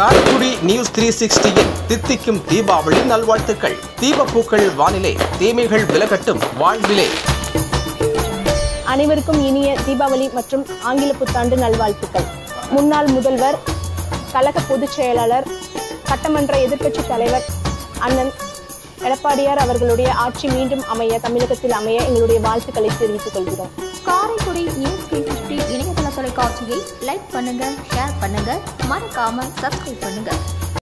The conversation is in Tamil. காரைக்குடி நியூஸ் 360யில் தித்திக்கும் தீபாவளி நல்வாழ்த்துக்கள். தீபப்பூக்கள் வானிலே, தீமைகள் விலகட்டும் வாழ்விலே. அனைவருக்கும் இனிய தீபாவளி மற்றும் ஆங்கில புத்தாண்டு நல்வாழ்த்துக்கள். முன்னாள் முதல்வர், கழக பொதுச் செயலாளர், சட்டமன்ற எதிர்க்கட்சி தலைவர் அண்ணன் எடப்பாடியார் அவர்களுடைய ஆட்சி மீண்டும் அமைய, தமிழகத்தில் அமைய எங்களுடைய வாழ்த்துக்களை தெரிவித்துக் கொள்கிறோம். காரைக்குடி நியூஸ் 360 இணையதள தொலைக்காட்சியை லைக் பண்ணுங்க, ஷேர் பண்ணுங்க, மறக்காம சப்ஸ்கிரைப் பண்ணுங்க.